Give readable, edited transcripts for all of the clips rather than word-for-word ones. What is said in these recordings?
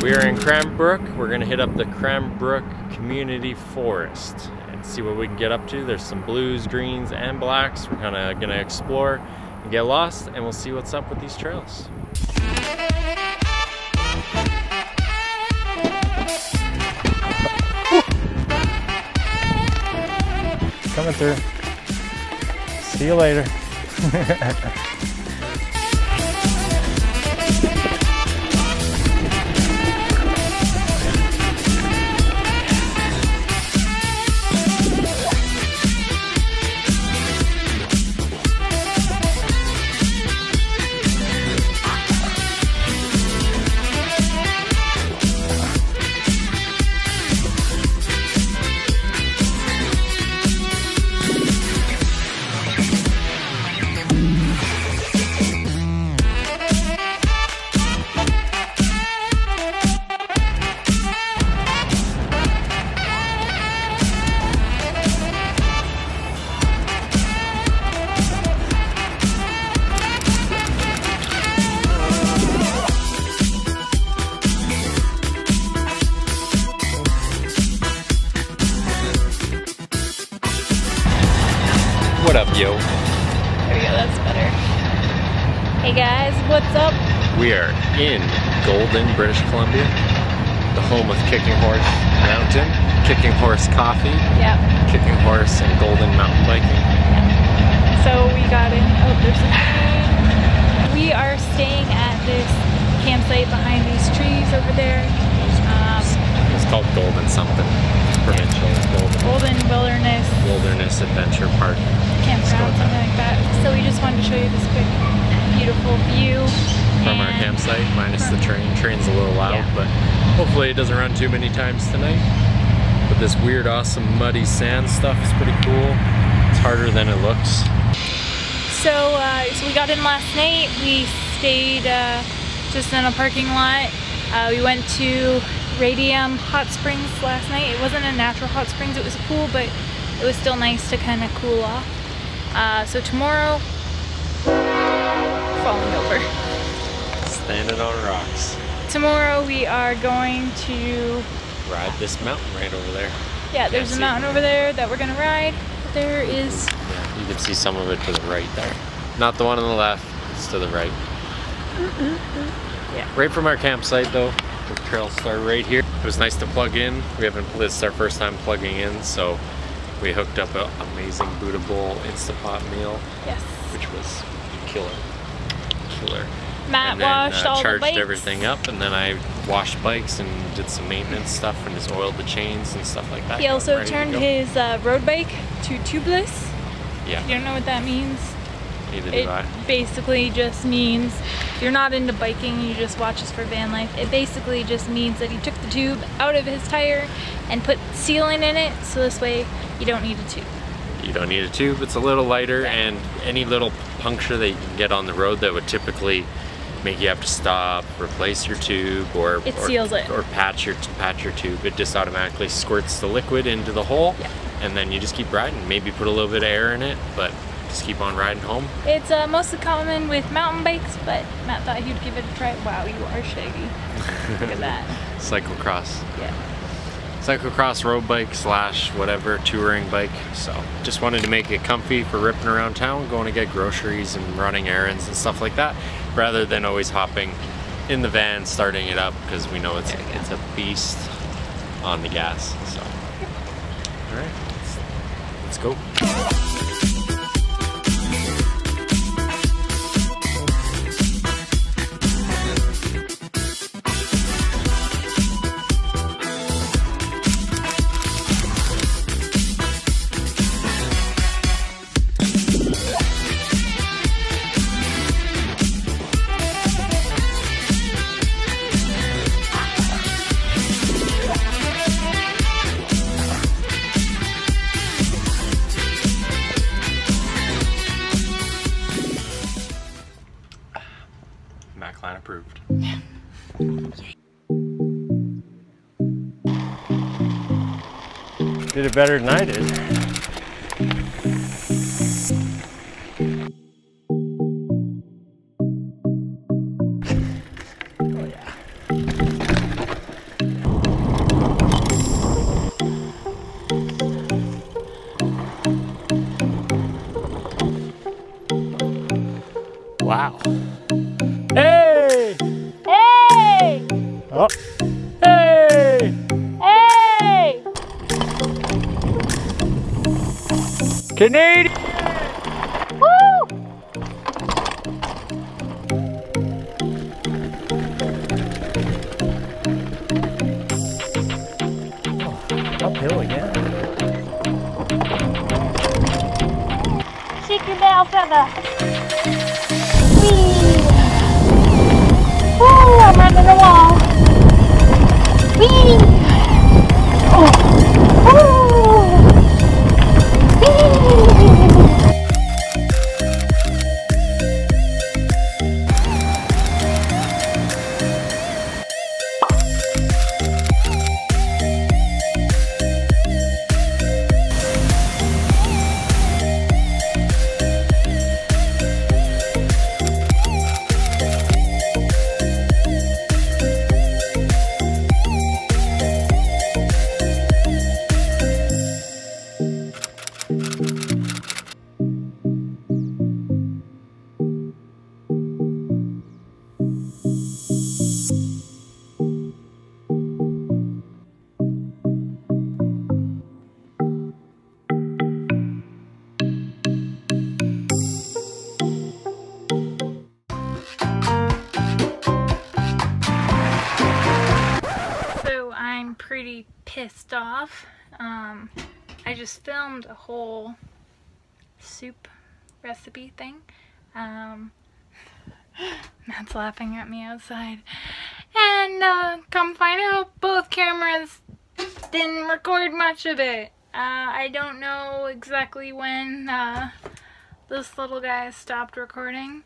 Alright, we are in Cranbrook. We're going to hit up the Cranbrook Community Forest and see what we can get up to. There's some blues, greens, and blacks. We're kind of going to explore and get lost, and we'll see what's up with these trails. Coming through. See you later. What up, yo? There we go, that's better. Hey guys, what's up? We are in Golden, British Columbia, the home of Kicking Horse Mountain, Kicking Horse Coffee, yep. Kicking Horse and Golden Mountain Biking. Yep. So we got in, oh, there's a tree. We are staying at this campsite behind these trees over there. It's called Golden something. Provincial, Golden. Golden Wilderness. Wilderness Adventure Park. Campground, something like that. So we just wanted to show you this quick, beautiful view. From our campsite, minus the train. Train's a little loud, yeah. But hopefully it doesn't run too many times tonight. But this weird, awesome, muddy sand stuff is pretty cool. It's harder than it looks. So, we got in last night. We stayed just in a parking lot. We went to Radium hot springs last night. It wasn't a natural hot springs, it was a pool, but it was still nice to kind of cool off. So tomorrow, falling over. Standing on rocks. Tomorrow we are going to ride this mountain right over there. Yeah, there's a mountain over there that we're going to ride. There is... Yeah, you can see some of it to the right there. Not the one on the left, it's to the right. Yeah. Right from our campsite though, the trails start right here. It was nice to plug in. We haven't, this is our first time plugging in, so we hooked up an amazing Buddha Bowl Instant Pot meal. Yes. Which was killer. Killer. Matt washed all the bikes. Charged everything up, and then I washed bikes and did some maintenance stuff and just oiled the chains and stuff like that. He also turned his road bike to tubeless. Yeah. If you don't know what that means, neither do I. It basically just means, if you're not into biking, you just watch us for van life, it basically just means that he took the tube out of his tire and put sealant in it, so this way you don't need a tube. You don't need a tube, it's a little lighter, yeah. And any little puncture that you can get on the road that would typically make you have to stop, replace your tube, or it seals it, or patch your tube, it just automatically squirts the liquid into the hole, yeah. And then you just keep riding, maybe put a little bit of air in it, but just keep on riding home. It's mostly common with mountain bikes, but Matt thought he'd give it a try. Wow, you are shaggy. Look at that. Cyclocross. Yeah. Cyclocross road bike / whatever touring bike. So just wanted to make it comfy for ripping around town, going to get groceries and running errands and stuff like that, rather than always hopping in the van, starting it up, because we know it's a beast on the gas. So, all right, let's go. Approved. Yeah. Did it better than I did. Oh. Hey! Hey! Canadian! Uphill again. Chicken bell feather. Whee! Woo! I'm under the wall. Whee! Oh! Woo! Pretty pissed off. I just filmed a whole soup recipe thing. Matt's laughing at me outside. And come find out, both cameras didn't record much of it. I don't know exactly when this little guy stopped recording,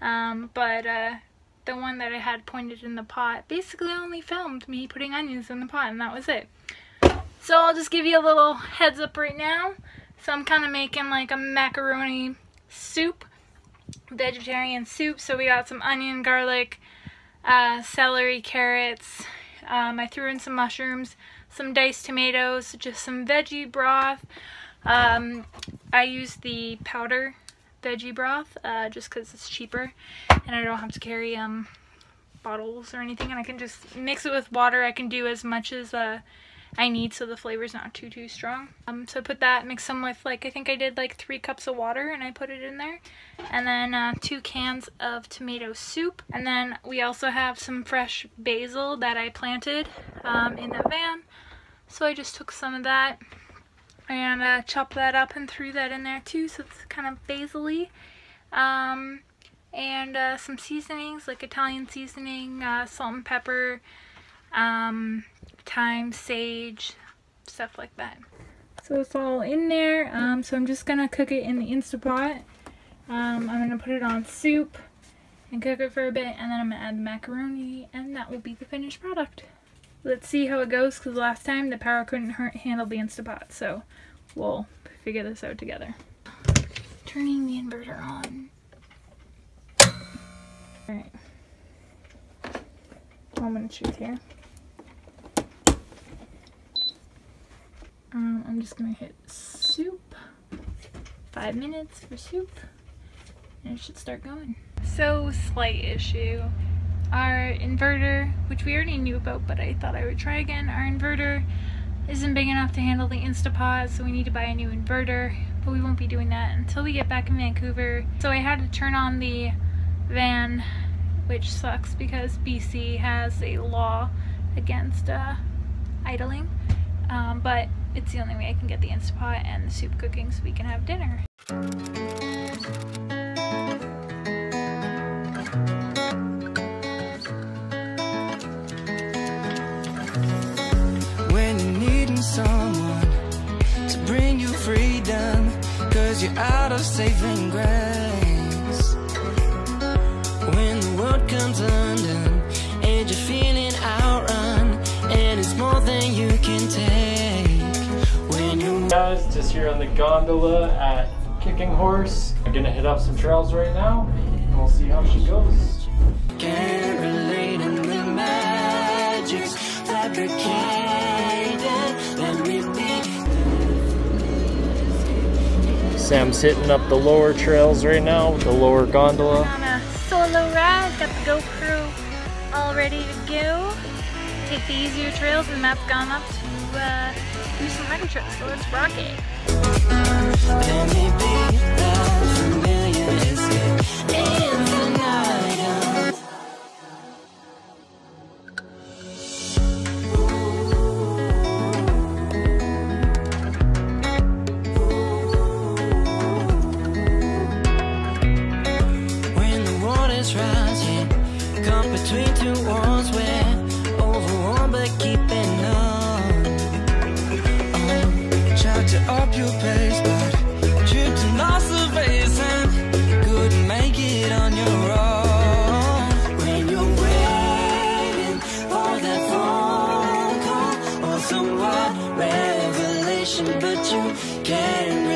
but the one that I had pointed in the pot basically only filmed me putting onions in the pot, and that was it. So I'll just give you a little heads up right now. So I'm kind of making like a macaroni soup, vegetarian soup. So we got some onion, garlic, celery, carrots. I threw in some mushrooms, some diced tomatoes, just some veggie broth. I used the powder veggie broth just because it's cheaper and I don't have to carry bottles or anything, and I can just mix it with water. I can do as much as I need so the flavor's not too strong. So I put that, mix them with like, I think I did like 3 cups of water and I put it in there, and then 2 cans of tomato soup. And then we also have some fresh basil that I planted in the van, so I just took some of that and chopped that up and threw that in there too, so it's kind of basil-y. And some seasonings, like Italian seasoning, salt and pepper, thyme, sage, stuff like that. So it's all in there. So I'm just gonna cook it in the Instant Pot. I'm gonna put it on soup and cook it for a bit, and then I'm gonna add the macaroni, and that will be the finished product. Let's see how it goes, because last time the power couldn't handle the Instant Pot, so we'll figure this out together. Turning the inverter on. Alright. I'm going to choose here. I'm just going to hit soup. 5 minutes for soup. And it should start going. So, slight issue. Our inverter, which we already knew about, but I thought I would try again. Our inverter isn't big enough to handle the Instant Pot, so we need to buy a new inverter, but we won't be doing that until we get back in Vancouver. So I had to turn on the van, which sucks because BC has a law against idling, but it's the only way I can get the Instant Pot and the soup cooking so we can have dinner. Someone to bring you freedom, cause you're out of saving grace. When the world comes undone and you're feeling outrun, and it's more than you can take. When you guys, just here on the gondola at Kicking Horse. I'm gonna hit up some trails right now and we'll see how she goes. Can't relate in the magic's fabricated. Sam's hitting up the lower trails right now with the lower gondola. On a solo ride, got the GoPro all ready to go. take the easier trails, and Matt's gone up to do some hiking trips, so let's rock it! Between two worlds, we're overwhelmed but keeping on. Try to up your pace, but true to not surveying, couldn't make it on your own. When you're waiting for that phone call or some wild revelation, but you can't.